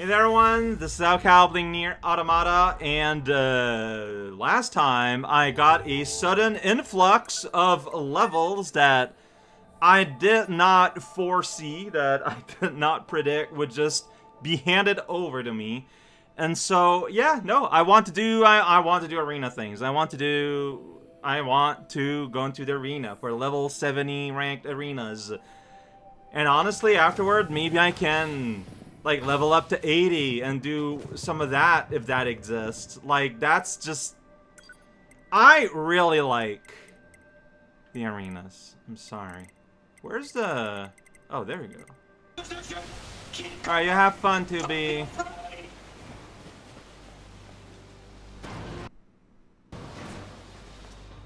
Hey there everyone, this is raocow playing NieR: Automata, and last time I got a sudden influx of levels that I did not foresee, that I did not predict would just be handed over to me. And so, yeah, no, I want to do arena things. I want to go into the arena for level 70 ranked arenas. And honestly, afterward, maybe I can like level up to 80 and do some of that if that exists. Like, that's just, I really like the arenas. I'm sorry. Where's the, oh, there we go. All right, you have fun, 2B.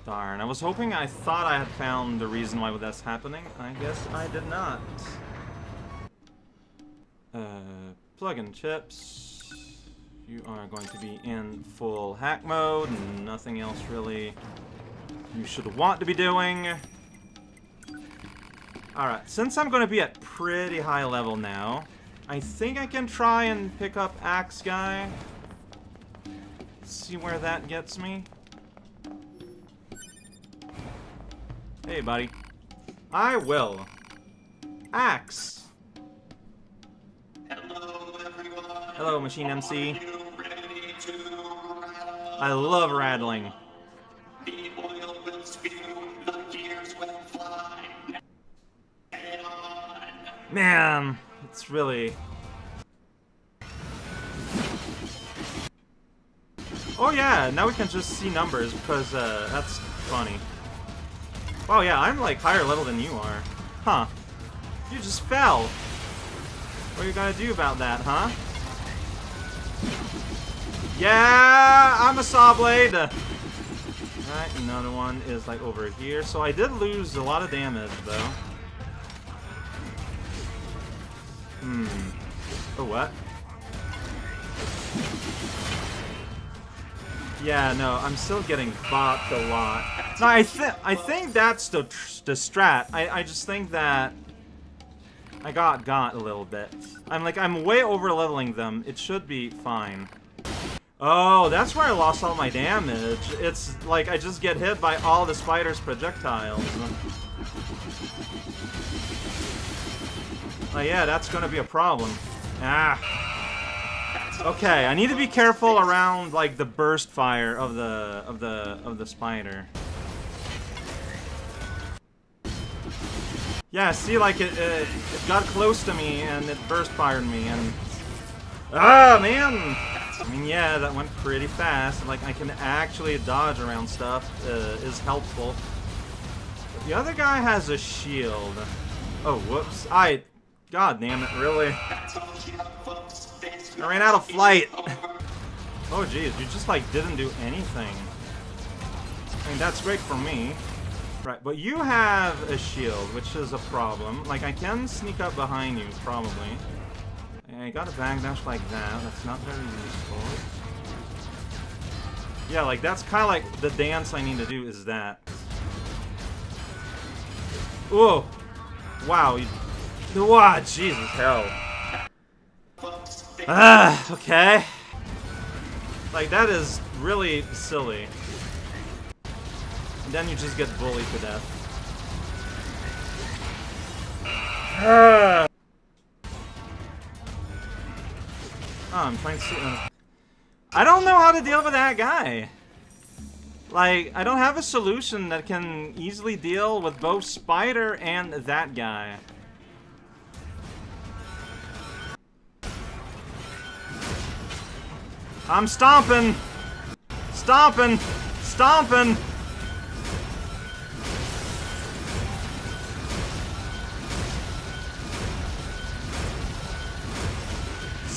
Darn, I was hoping, I thought I had found the reason why that's happening. I guess I did not. Plug-in chips. You are going to be in full hack mode, and nothing else really you should want to be doing. Alright, since I'm going to be at pretty high level now, I think I can try and pick up Axe Guy. Let's see where that gets me. Hey, buddy. I will. Axe. Hello, everyone. Hello, Machine MC. I love rattling. The oil will spew, the gears will fly. Man, it's really... Oh yeah, now we can just see numbers because that's funny. Oh yeah, I'm like higher level than you are. Huh. You just fell. What are you gonna do about that, huh? Yeah, I'm a saw blade. Alright, another one is like over here. So I did lose a lot of damage though. Hmm. Oh, what? Yeah, no, I'm still getting bopped a lot. No, I think that's the strat. I just think that I got a little bit. I'm way over leveling them. It should be fine. Oh, that's where I lost all my damage. It's like I just get hit by all the spiders' projectiles. Oh yeah, that's gonna be a problem. Ah. Okay, I need to be careful around like the burst fire of the spider. Yeah, see, like, it got close to me, and it burst fired me, and... Ah, man! I mean, yeah, that went pretty fast. Like, I can actually dodge around stuff is helpful. But the other guy has a shield. Oh, whoops. God damn it, really? I ran out of flight. Oh, jeez, you just, like, didn't do anything. I mean, that's great for me. Right, but you have a shield, which is a problem. Like, I can sneak up behind you, probably. I got a backdash like that. That's not very useful. Yeah, like, that's kind of like the dance I need to do is that. Whoa! Wow. Wow, Jesus, hell. Ah, okay. Like, that is really silly. Then you just get bullied to death. Oh, I'm trying to see. I don't know how to deal with that guy. Like, I don't have a solution that can easily deal with both Spider and that guy. I'm stomping! Stomping! Stomping!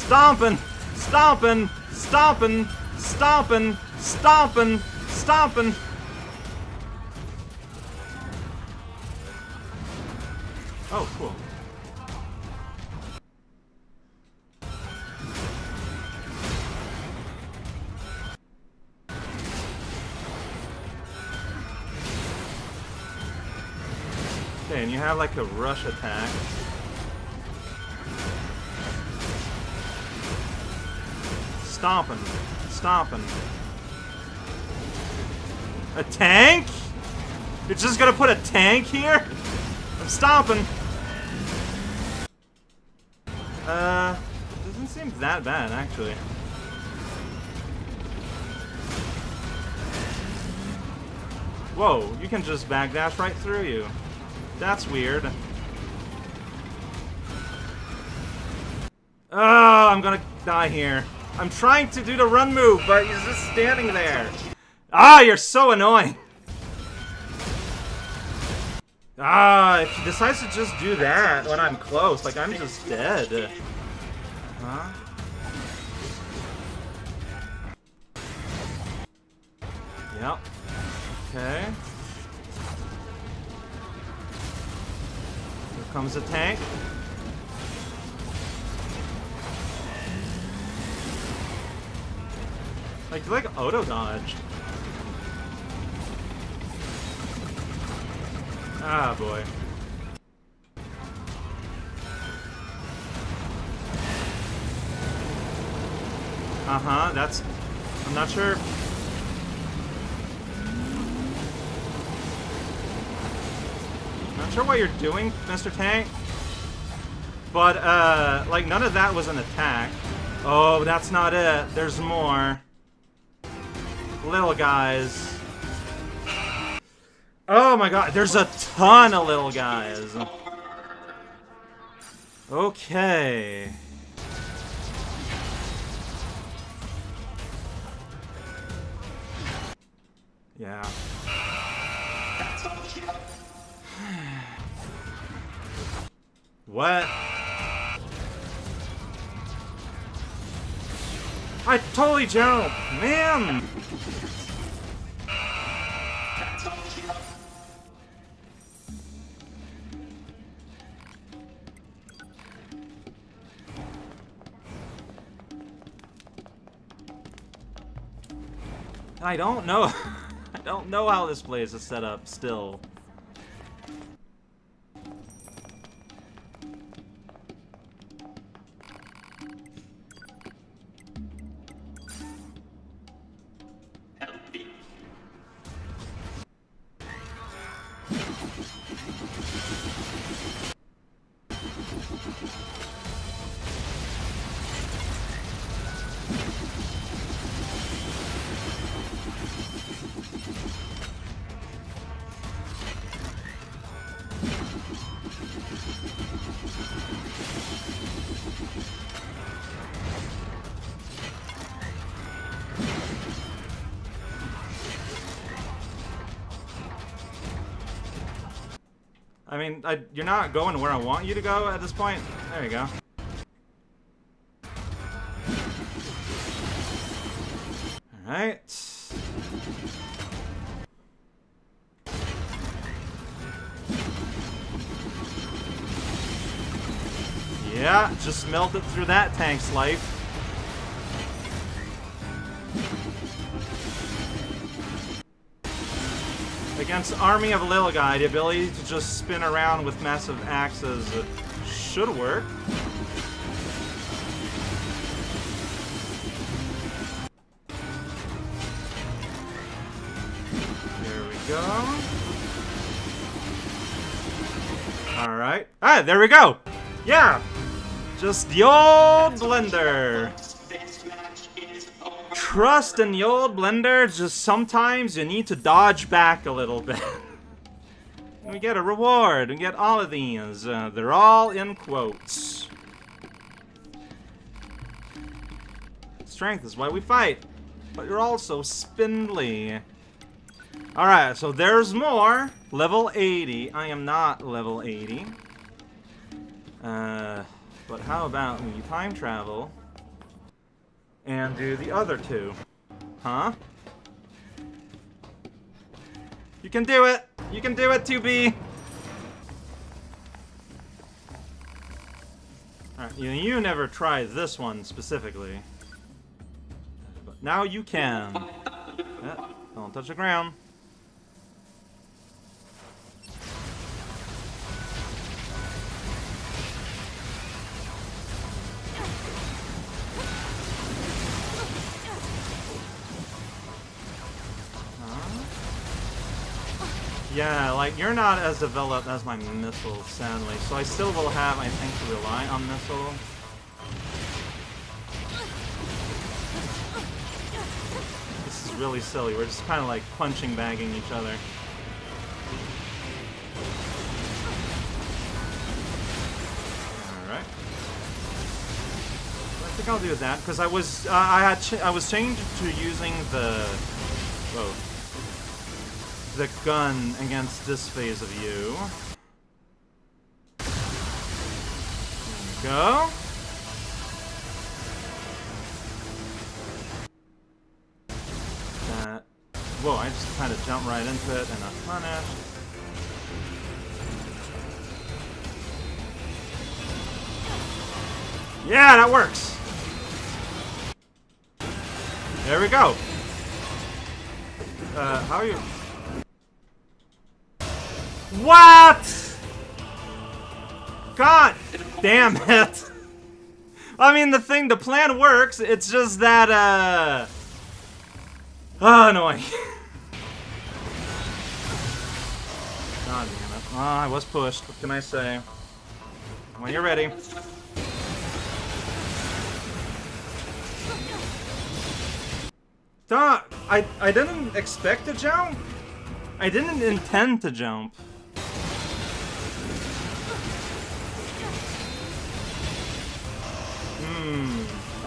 Stomping, stomping, stomping, stomping, stomping, stomping. Oh, cool. Okay, and you have like a rush attack. Stomping. Stomping. A tank? You're just gonna put a tank here? I'm stomping. Doesn't seem that bad, actually. Whoa, you can just backdash right through you. That's weird. Oh, I'm gonna die here. I'm trying to do the run move, but he's just standing there. Ah, you're so annoying. Ah, if he decides to just do that when I'm close, like, I'm just dead. Huh? Yep. Okay. Here comes a tank. Like, you like auto dodge. Ah, boy. Uh-huh, that's... I'm not sure... Not sure what you're doing, Mr. Tank. But, like, none of that was an attack. Oh, that's not it. There's more. Little guys. Oh my god, there's a ton of little guys. Okay. Yeah. What? I totally jumped, man. I don't know. I don't know how this place is set up still. I mean, you're not going where I want you to go at this point. There you go. Alright. Yeah, just melt it through that tank's life. Against Army of Little Guy, the ability to just spin around with massive axes should work. There we go. Alright. Ah, there we go! Yeah! Just the old blender! Trust in the old blender, just sometimes you need to dodge back a little bit. We get a reward, we get all of these. They're all in quotes. Strength is why we fight, but you're also spindly. Alright, so there's more. Level 80. I am not level 80. But how about when you time travel? And do the other two. Huh? You can do it! You can do it, 2B! Alright, you never tried this one specifically. But now you can. Yeah, don't touch the ground. Yeah, like, you're not as developed as my missile, sadly. So I still will have, I think, to rely on missile. This is really silly. We're just kind of, like, punching bagging each other. Alright. I think I'll do that, because I was, I was changed to using the... Whoa. The gun against this phase of you. There we go. That. Whoa, I just kind of jumped right into it and I punished. Yeah, that works! There we go! How are you? What? God damn it. I mean, the plan works, it's just that, oh, annoying. God damn it. Oh, I was pushed, what can I say? When you're ready. Duh, I didn't expect to jump. I didn't intend to jump.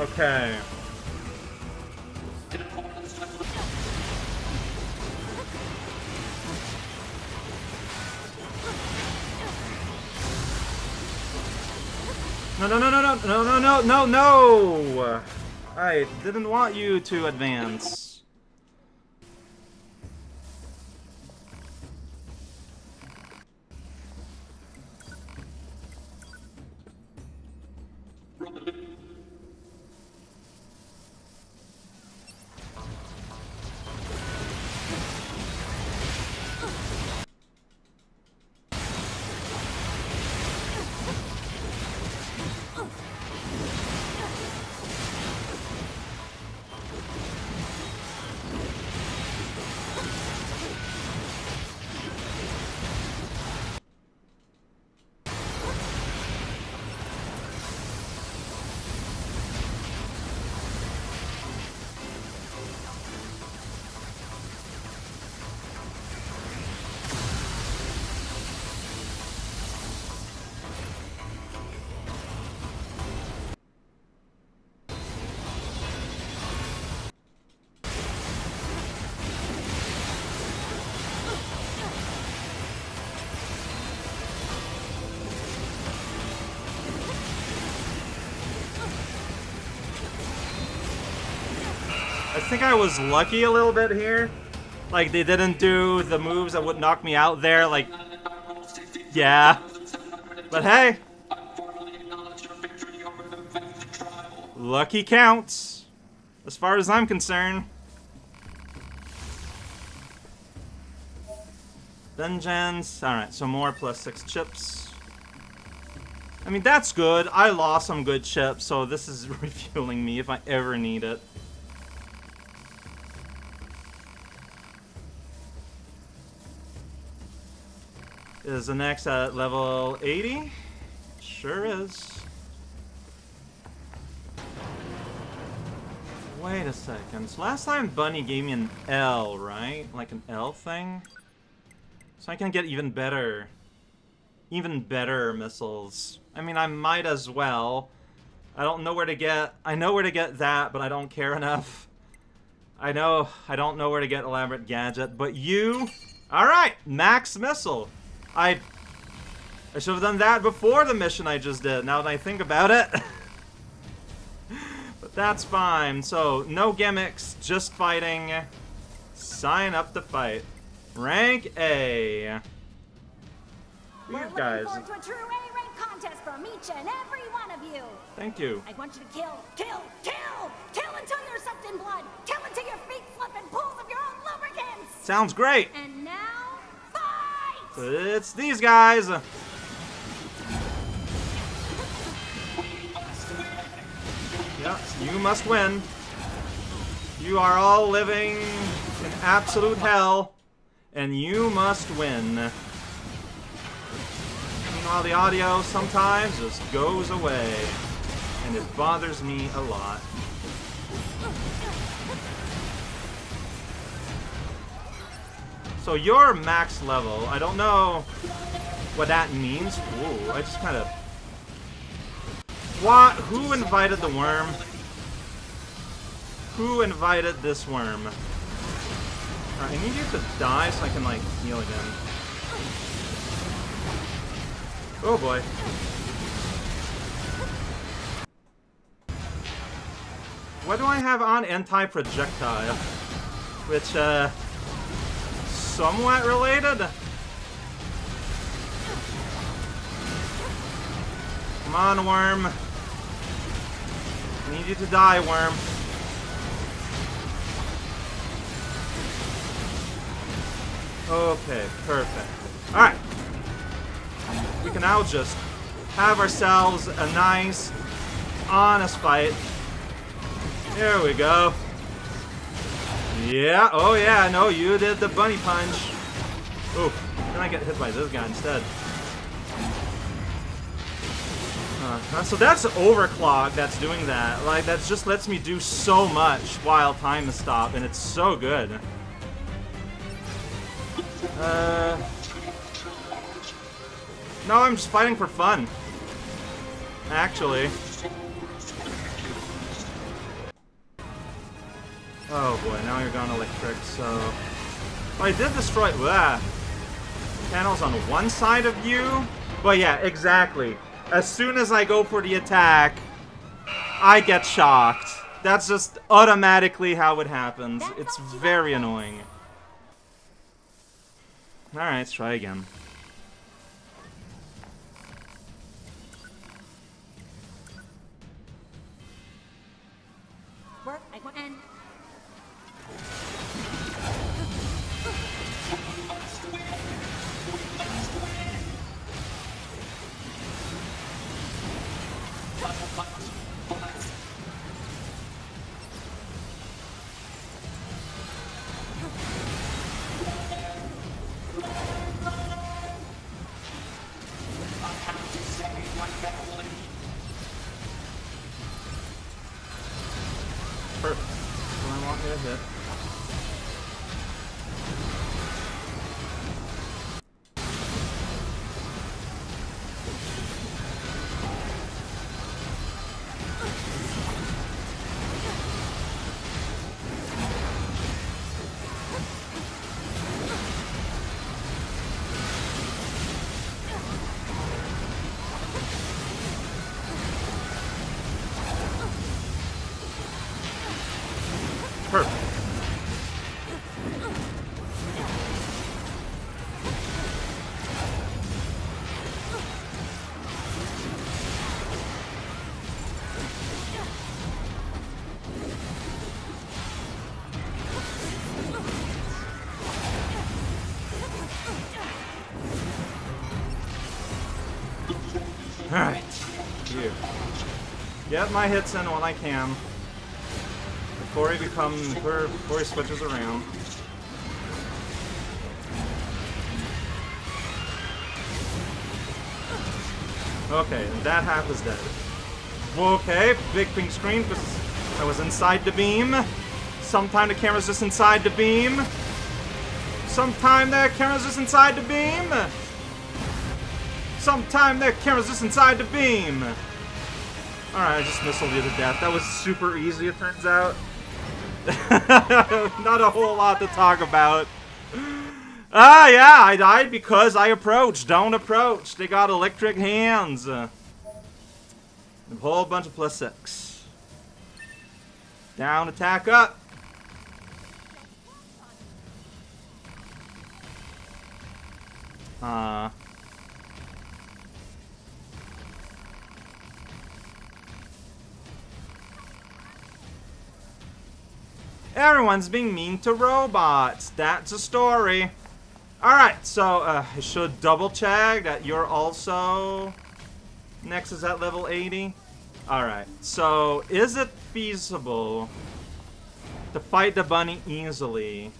Okay. No, no, no, no, no, no, no, no, no! I didn't want you to advance. I think I was lucky a little bit here. Like, they didn't do the moves that would knock me out there, like... Yeah. But hey! Lucky counts. As far as I'm concerned. Vengeance. Alright, so more plus 6 chips. I mean, that's good. I lost some good chips, so this is refueling me if I ever need it. Is the next at level 80? Sure is. Wait a second. So last time Bunny gave me an L, right? Like an L thing? So I can get even better. Even better missiles. I mean, I might as well. I don't know where to get... I know where to get that, but I don't care enough. I know... I don't know where to get Elaborate Gadget, but you... Alright! Max Missile! I should have done that before the mission I just did, now that I think about it. But that's fine. So, no gimmicks, just fighting. Sign up to fight. Rank A. You guys. We're looking forward to a true A-rank contest from each and every one of you. Thank you. I want you to kill, kill, kill! Kill until you're sucked in blood! Kill until your feet slip in pools of your own lubricants! Sounds great! And now... It's these guys! Yeah, you must win. You are all living in absolute hell. and you must win. Meanwhile, the audio sometimes just goes away, and it bothers me a lot. So you're max level. I don't know what that means. Ooh, I just kind of... What? Who invited the worm? Who invited this worm? Alright, I need you to die so I can, like, heal again. Oh boy. What do I have on? Anti-projectile. Which, somewhat related? Come on, worm. I need you to die, worm. Okay, perfect. Alright. We can now just have ourselves a nice, honest fight. There we go. Yeah, oh yeah, no, you did the bunny punch. Oh, then I get hit by this guy instead. So that's overclock that's doing that. Like, that just lets me do so much while time is stopped, and it's so good. No, I'm just fighting for fun. Actually. Oh boy, now you're going electric, so... Well, I did destroy... Blah. Panels on one side of you? But yeah, exactly. As soon as I go for the attack, I get shocked. That's just automatically how it happens. It's very annoying. Alright, let's try again. Alright, you. Get my hits in while I can. Before he switches around. Okay, and that half is dead. Okay, big pink screen because I was inside the beam. Sometime the camera's just inside the beam. Sometime that camera's just inside the beam. Sometime that camera's just inside the beam! Alright, I just missiled you to death. That was super easy, it turns out. Not a whole lot to talk about. Ah, yeah, I died because I approached. Don't approach. They got electric hands. A whole bunch of +6. Down, attack, up. Everyone's being mean to robots. That's a story. Alright, so I should double check that you're also... Next is at level 80. Alright, so is it feasible to fight the bunny easily?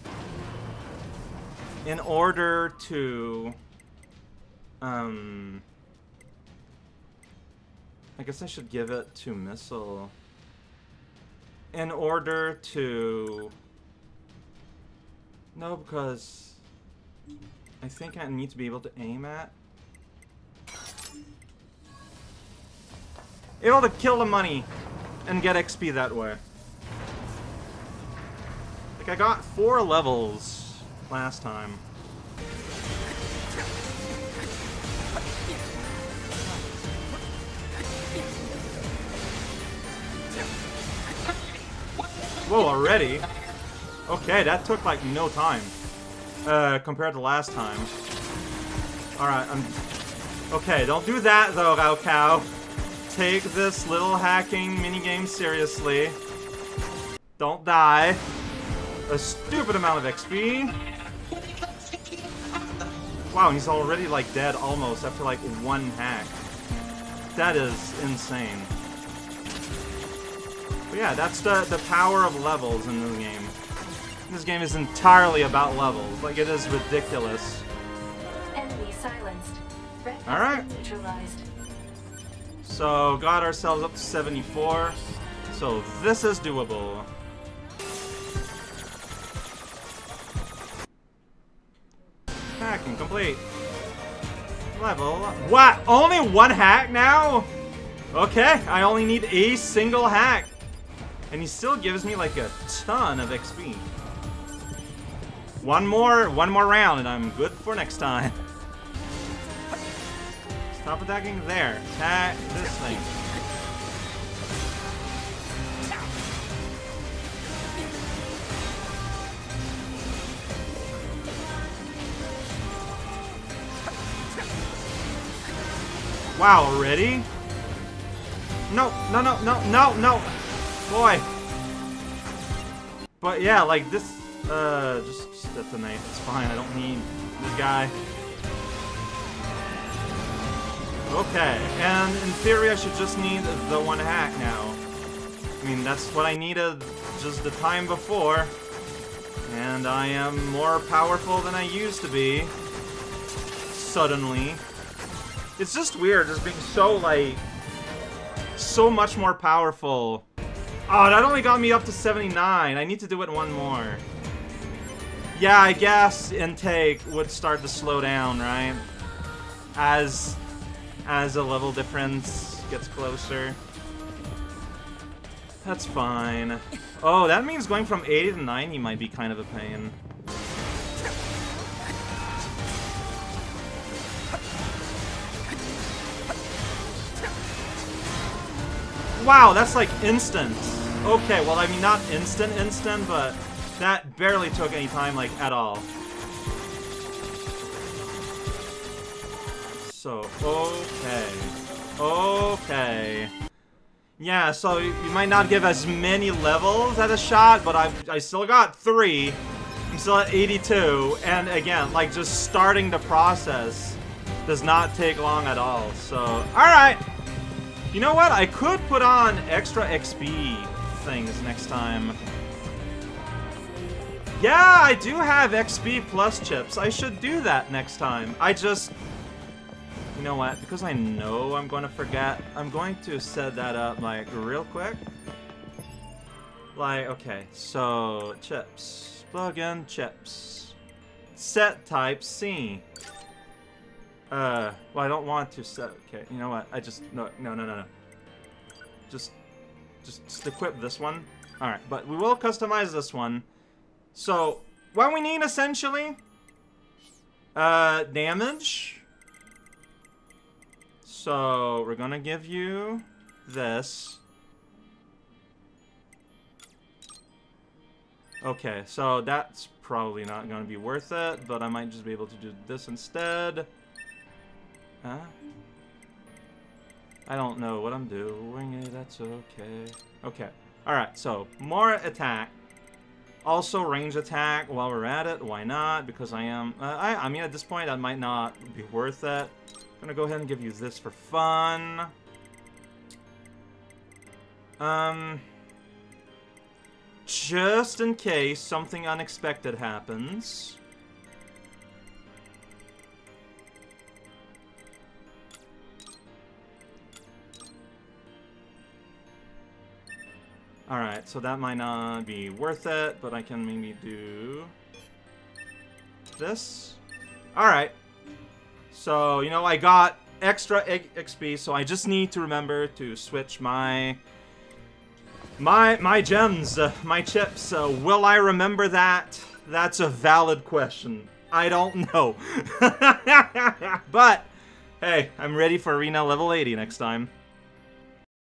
in order to, I guess I should give it to Missile. In order to, no, because I think I need to be able to aim at. Able to kill the money and get XP that way. Like, I got 4 levels last time. Whoa, already? Okay, that took like no time compared to last time. Alright, I'm... Okay, don't do that though, raocow. Take this little hacking minigame seriously. Don't die. A stupid amount of XP. Wow, he's already like dead almost after like 1 hack. That is insane. But yeah, that's the power of levels in this game. This game is entirely about levels. Like, it is ridiculous. Enemy silenced. All right. Neutralized. So, got ourselves up to 74. So, this is doable. Hack and complete. Level up. What? Only 1 hack now? Okay, I only need a single hack. And he still gives me like a ton of XP. One more round and I'm good for next time. Stop attacking there. Attack this thing. Wow, already? No. Boy. But yeah, like this, just detonate. It's fine. I don't need this guy. Okay, and in theory I should just need the 1 hack now. I mean, that's what I needed just the time before. And I am more powerful than I used to be. Suddenly. It's just weird, just being so, like, so much more powerful. Oh, that only got me up to 79. I need to do it 1 more. Yeah, I guess intake would start to slow down, right? As the level difference gets closer. That's fine. Oh, that means going from 80 to 90 might be kind of a pain. Wow, that's like instant. Okay, well, I mean, not instant, but that barely took any time, like, at all. So, okay. Yeah, so you might not give as many levels at a shot, but I still got 3. I'm still at 82, and again, like, just starting the process does not take long at all, so... Alright! You know what? I could put on extra XP things next time. Yeah, I do have XP plus chips. I should do that next time. I just... You know what? Because I know I'm going to forget, I'm going to set that up, like, real quick. Like, okay, so, chips. Plug in chips. Set type C. Well, I don't want to set, okay, you know what? I just, no. Just equip this one. Alright, but we will customize this one. So, what we need, essentially? Damage. So, we're gonna give you this. Okay, so that's probably not gonna be worth it, but I might just be able to do this instead. Huh? I don't know what I'm doing, that's okay. Okay, alright, so more attack. Also range attack while we're at it, why not? Because I am, I mean, at this point, that might not be worth it. I'm gonna go ahead and give you this for fun. Just in case something unexpected happens. Alright, so that might not be worth it, but I can maybe do this. Alright. So, you know, I got extra XP, so I just need to remember to switch my gems, my chips. Will I remember that? That's a valid question. I don't know. But, hey, I'm ready for Arena level 80 next time.